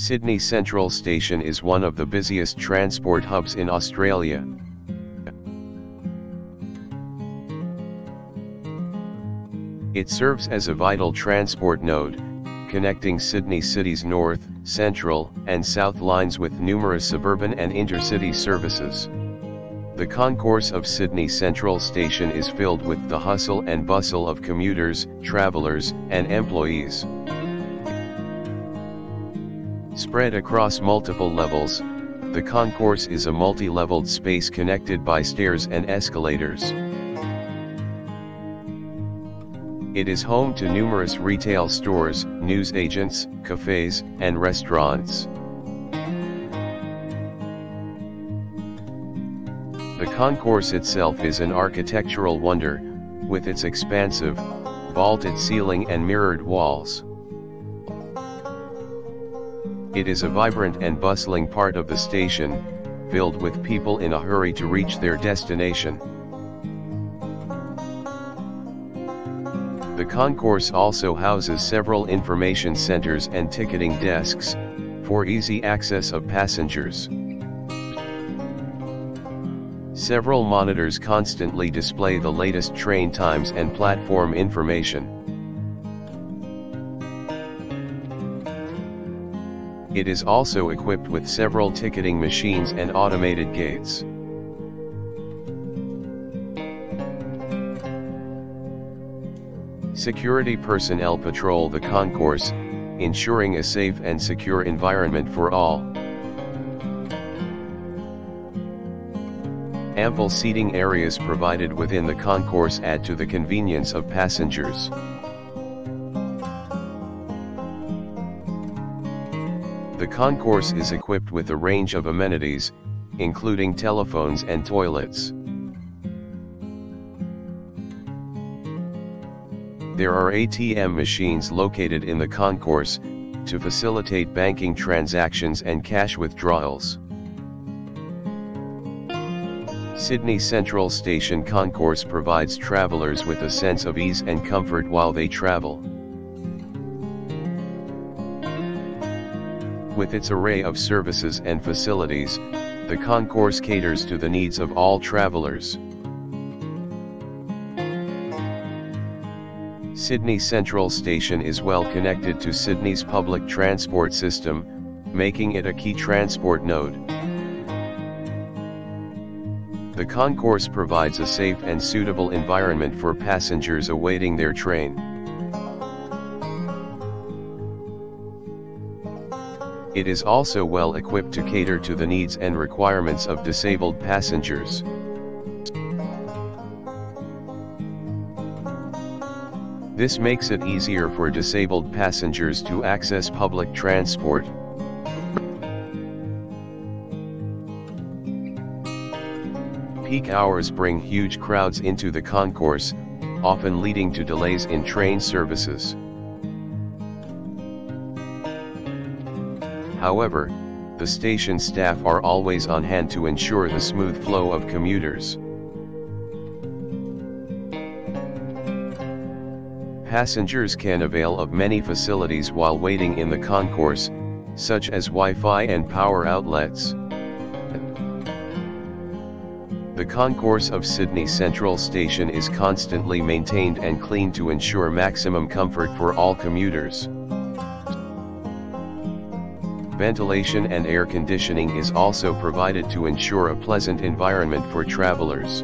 Sydney Central Station is one of the busiest transport hubs in Australia. It serves as a vital transport node, connecting Sydney City's north, central, and south lines with numerous suburban and intercity services. The concourse of Sydney Central Station is filled with the hustle and bustle of commuters, travellers, and employees. Spread across multiple levels, the concourse is a multi-leveled space connected by stairs and escalators. It is home to numerous retail stores, newsagents, cafes, and restaurants. The concourse itself is an architectural wonder, with its expansive, vaulted ceiling and mirrored walls. It is a vibrant and bustling part of the station, filled with people in a hurry to reach their destination. The concourse also houses several information centers and ticketing desks, for easy access of passengers. Several monitors constantly display the latest train times and platform information. It is also equipped with several ticketing machines and automated gates. Security personnel patrol the concourse, ensuring a safe and secure environment for all. Ample seating areas provided within the concourse add to the convenience of passengers. The concourse is equipped with a range of amenities, including telephones and toilets. There are ATM machines located in the concourse, to facilitate banking transactions and cash withdrawals. Sydney Central Station concourse provides travellers with a sense of ease and comfort while they travel. With its array of services and facilities, the concourse caters to the needs of all travelers. Sydney Central Station is well connected to Sydney's public transport system, making it a key transport node. The concourse provides a safe and suitable environment for passengers awaiting their train. It is also well equipped to cater to the needs and requirements of disabled passengers. This makes it easier for disabled passengers to access public transport. Peak hours bring huge crowds into the concourse, often leading to delays in train services. However, the station staff are always on hand to ensure the smooth flow of commuters. Passengers can avail of many facilities while waiting in the concourse, such as Wi-Fi and power outlets. The concourse of Sydney Central Station is constantly maintained and cleaned to ensure maximum comfort for all commuters. Ventilation and air conditioning is also provided to ensure a pleasant environment for travelers.